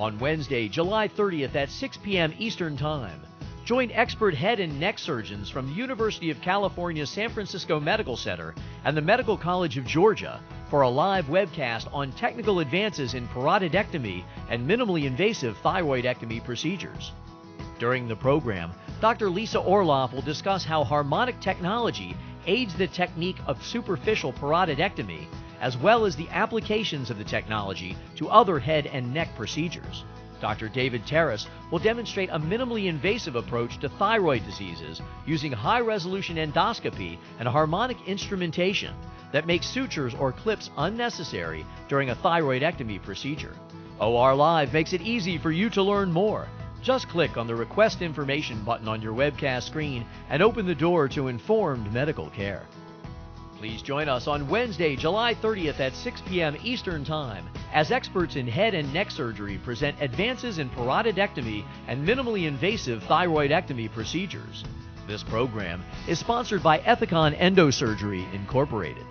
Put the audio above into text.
on Wednesday, July 30th at 6 p.m. Eastern Time. Join expert head and neck surgeons from the University of California, San Francisco Medical Center and the Medical College of Georgia for a live webcast on technical advances in parotidectomy and minimally invasive thyroidectomy procedures. During the program, Dr. Lisa Orloff will discuss how harmonic technology aids the technique of superficial parotidectomy, as well as the applications of the technology to other head and neck procedures. Dr. David Terris will demonstrate a minimally invasive approach to thyroid diseases using high-resolution endoscopy and harmonic instrumentation that makes sutures or clips unnecessary during a thyroidectomy procedure. OR Live makes it easy for you to learn more. Just click on the Request Information button on your webcast screen and open the door to informed medical care. Please join us on Wednesday, July 30th at 6 p.m. Eastern Time as experts in head and neck surgery present advances in parotidectomy and minimally invasive thyroidectomy procedures. This program is sponsored by Ethicon Endosurgery, Incorporated.